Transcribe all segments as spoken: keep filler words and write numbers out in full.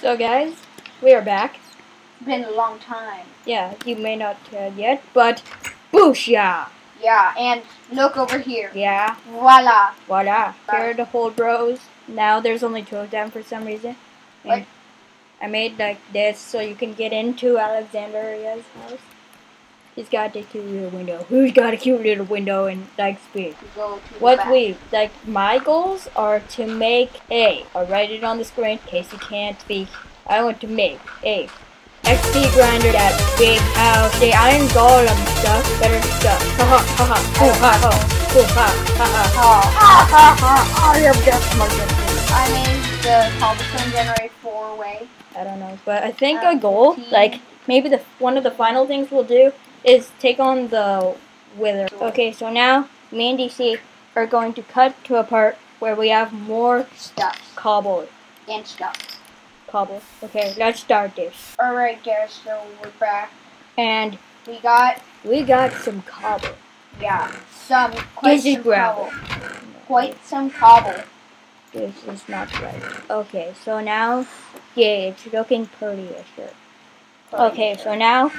So guys, we are back. It's been a long time. Yeah, you may not uh, yet, but booyah! Yeah, and look over here. Yeah. Voila. Voila. Bye. Here are the whole bros. Now there's only two of them for some reason. What? I made like this so you can get into Alexandria's house. He's got a cute little window. Who's got a cute little window and like speed? Go to what we like, my goals are to make a. I'll write it on the screen in case you can't speak. I want to make a X P grinder, that big house, the iron golem stuff, better stuff. Ha ha ha ha ha ha ha ha ha. I am just I named the cobblestone generate four way. I don't know, but I think um, a goal, fifteen. Like maybe the one of the final things we'll do. Is take on the wither. Okay, so now me and D C are going to cut to a part where we have more stuff. Cobble. And stuff. Cobble. Okay, let's start this. Alright guys, so we're back. And we got we got some cobble. Yeah. Some quite this some gravel. Cobble. Quite some cobble. This is not right. Okay, so now yeah, it's looking pretty sure. Okay, so now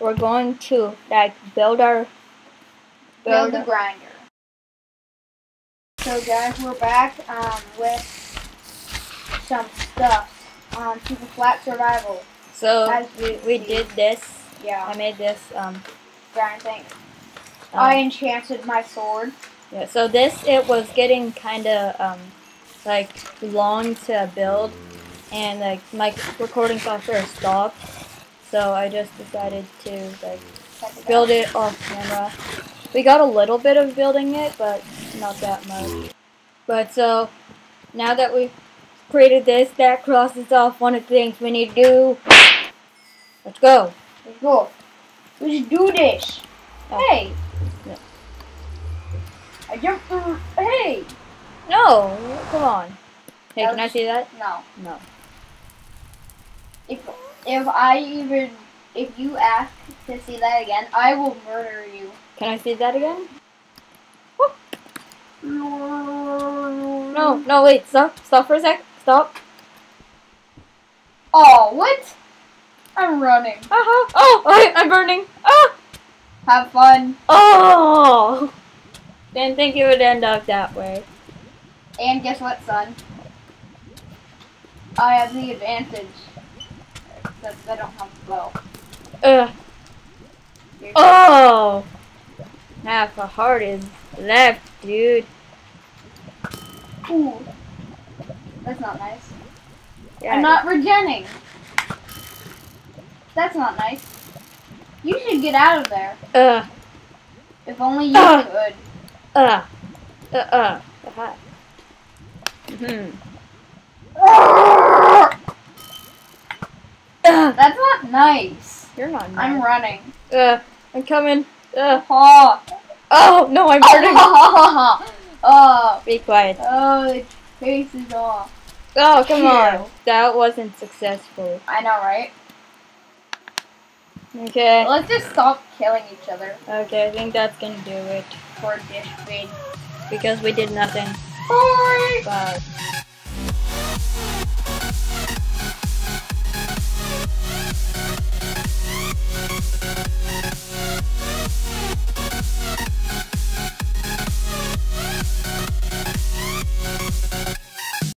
we're going to like build our build, build the grinder. So guys, we're back um, with some stuff on um, Superflat Survival. So we we see. did this. Yeah. I made this um grind thing. Um, I enchanted my sword. Yeah. So this it was getting kind of um like long to build, and like my recording software stopped. So I just decided to like build it off camera. We got a little bit of building it, but not that much. But so now that we've created this, that crosses off one of the things we need to do. Let's go. Let's go. Let's do this. Oh. Hey. No. I jumped through. Hey. No. Come on. Hey, that can I see that? No. No. If If I even, if you ask to see that again, I will murder you. Can I see that again? Woo. No, no, wait, stop, stop for a sec, stop. Oh, what? I'm running. Uh-huh, oh, I, I'm burning. Ah! Have fun. Oh! Didn't think it would end up that way. And guess what, son? I have the advantage. Except I don't have a bow. Ugh. Oh! Half a heart is left, dude. Ooh. That's not nice. Yeah, I'm not regenning. That's not nice. You should get out of there. Ugh. If only you uh. could. Ugh. Uh uh. Uh-huh. Mm-hmm. That's not nice. You're not nice. I'm running. Uh, I'm coming. Uh. Oh. oh, no, I'm burning. Oh. Be quiet. Oh, the face is off. Oh, come Ew. on. That wasn't successful. I know, right? Okay. Let's just stop killing each other. Okay, I think that's gonna do it. For dish feed. Because we did nothing. Bye. Bye.